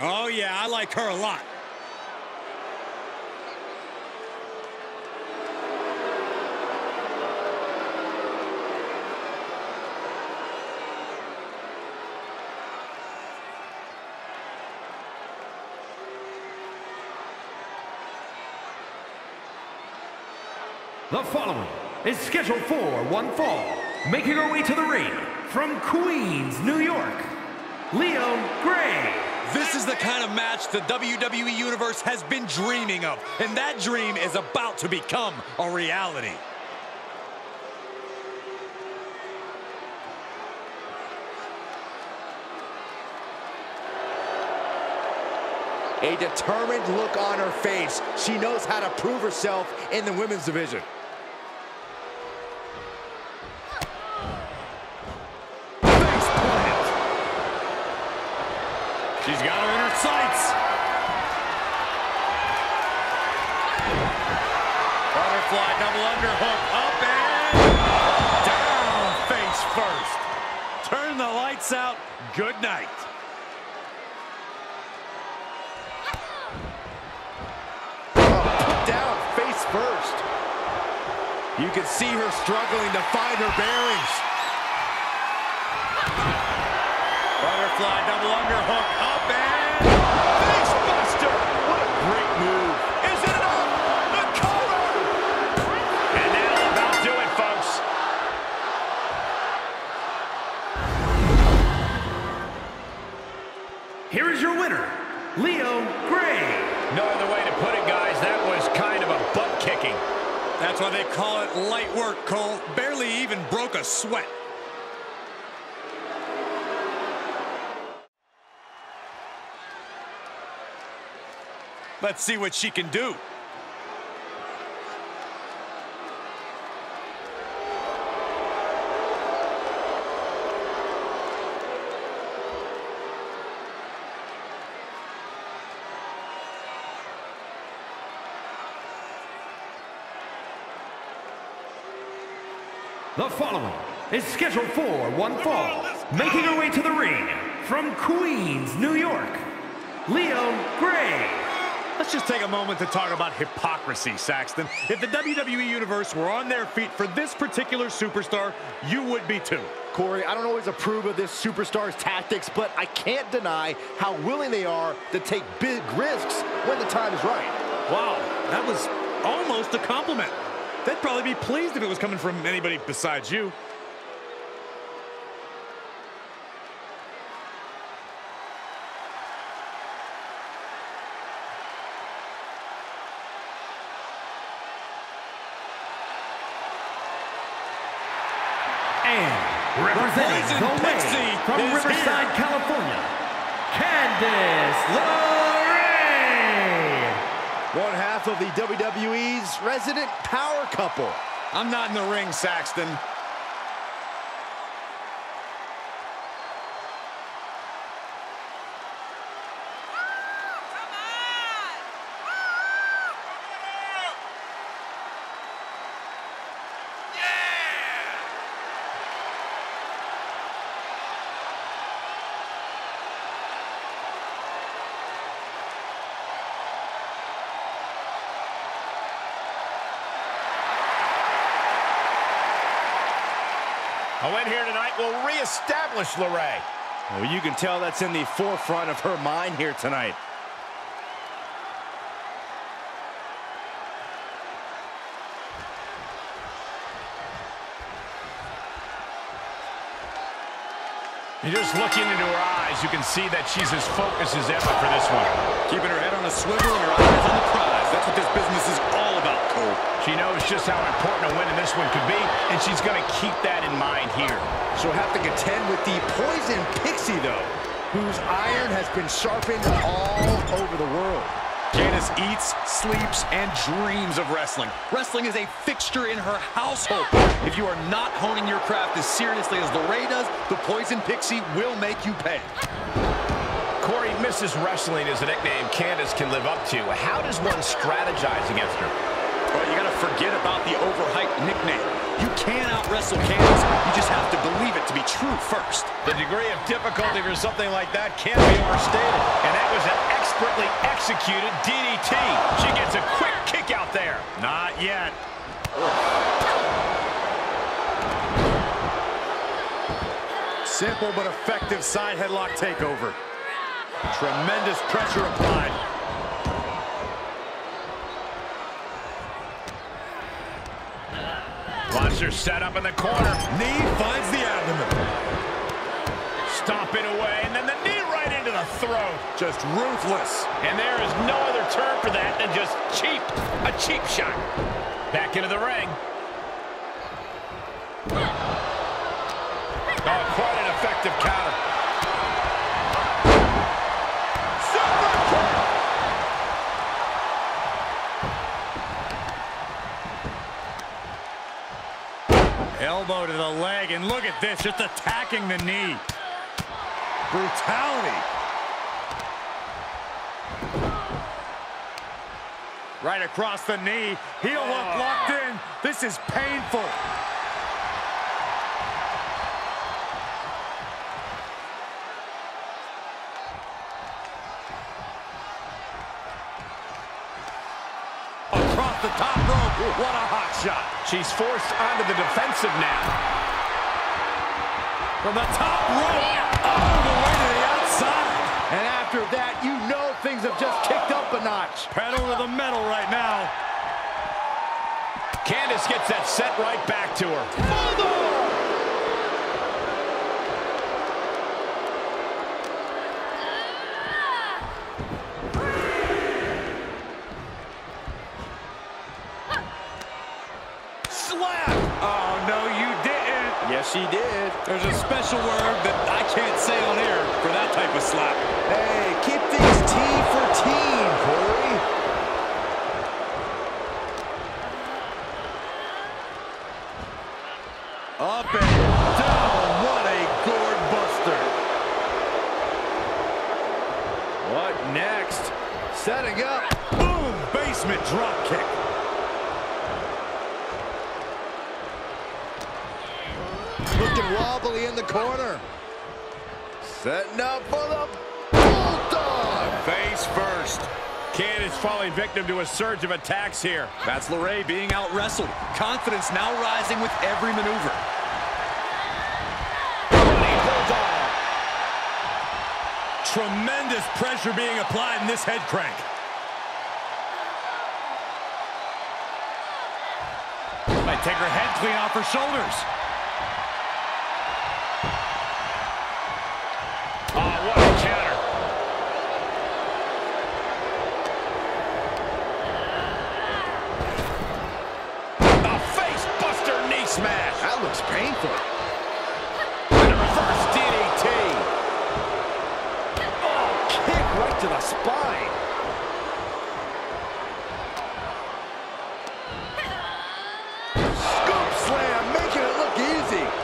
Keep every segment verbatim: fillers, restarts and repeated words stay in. Oh yeah, I like her a lot. The following is scheduled for one fall, making her way to the ring from Queens, New York, Leila Grey. This is the kind of match the W W E Universe has been dreaming of, and that dream is about to become a reality. A determined look on her face. She knows how to prove herself in the women's division. She's got her in her sights. Butterfly double underhook, up and down, face first. Turn the lights out, good night. Oh, down, face first. You can see her struggling to find her bearings. Butterfly double underhook, up and face buster. What a great move. Is it enough? The cover. And that'll about do it, folks. Here is your winner, Leila Grey. No other way to put it, guys. That was kind of a butt kicking. That's why they call it light work, Cole. Barely even broke a sweat. Let's see what she can do. The following is scheduled for one fall, making her way to the ring from Queens, New York, Leila Grey. Let's just take a moment to talk about hypocrisy, Saxton. If the W W E Universe were on their feet for this particular superstar, you would be too. Corey, I don't always approve of this superstar's tactics, but I can't deny how willing they are to take big risks when the time is right. Wow, that was almost a compliment. They'd probably be pleased if it was coming from anybody besides you. And representing Poison Pixie from Riverside, here. California, Candice LeRae. One half of the W W E's resident power couple. I'm not in the ring, Saxton. A win here tonight will reestablish LeRae. Well, you can tell that's in the forefront of her mind here tonight. You're just looking into her eyes. You can see that she's as focused as ever for this one. Keeping her head on a swivel and her eyes on the prize. That's what this business is all about, Cole. She knows just how important a win in this one could be, and she's going to keep that in mind here. She'll have to contend with the Poison Pixie, though, whose iron has been sharpened all over the world. Candice eats, sleeps, and dreams of wrestling. Wrestling is a fixture in her household. If you are not honing your craft as seriously as LeRae does, the Poison Pixie will make you pay. Corey, Missus Wrestling is a nickname Candice can live up to. How does one strategize against her? Well, you gotta forget about the overhyped nickname. You can't out-wrestle Candice. You just have to believe it to be true first. The degree of difficulty for something like that can't be overstated. And that was an expertly executed D D T. She gets a quick kick out there. Not yet. Simple but effective side headlock takeover. Tremendous pressure applied. Monster set up in the corner. Knee finds the abdomen. Stomping away, and then the knee right into the throat. Just ruthless. And there is no other term for that than just cheap. A cheap shot. Back into the ring. Oh, quite an effective counter. Super kick! Elbow to the leg, and look at this, just attacking the knee. Brutality. Right across the knee. Heel hook oh. locked in. This is painful. Across the top rope, what a hot shot. She's forced onto the defensive now. From the top rope, all the way to the outside. And after that, you know things have just kicked up a notch. Pedal to the metal right now. Candice gets that set right back to her. Bulldog! She did. There's a special word that I can't say on air for that type of slap. Hey, keep things team for team, Corey. Up and down. What a gourd buster. What next? Setting up. Boom! Basement drop kick. Looking wobbly in the corner. Setting up for the Bulldog. Face first. Candice falling victim to a surge of attacks here. That's LeRae being out-wrestled. Confidence now rising with every maneuver. Bulldog. Tremendous pressure being applied in this head crank. Might take her head clean off her shoulders. Oh, what a counter. A face buster knee smash. That looks painful. And a reverse D D T. Oh, kick right to the spine. Scoop slam, making it look easy.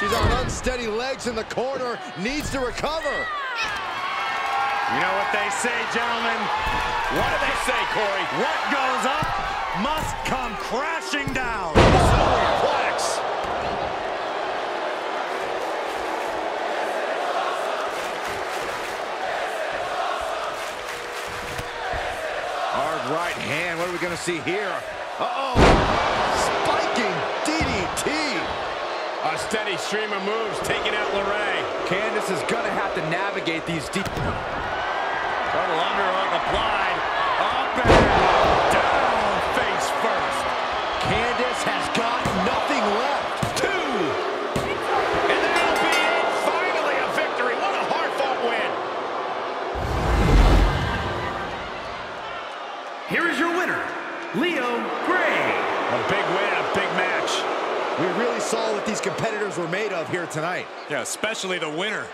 She's on unsteady legs in the corner, needs to recover. You know what they say, gentlemen? What do they say, Corey? What goes up must come crashing down. Suplex. Hard right hand, what are we gonna see here? Uh-oh, spiking D D T. A steady stream of moves taking out LeRae. Candice is going to have to navigate these deep. Double underhook applied. Up and down, face first. Candice has got nothing left. Two. And that'll be it. Finally a victory. What a hard-fought win. Here is your winner, Leila Grey. A big win, a big match. We really saw what these competitors were made of here tonight. Yeah, especially the winner.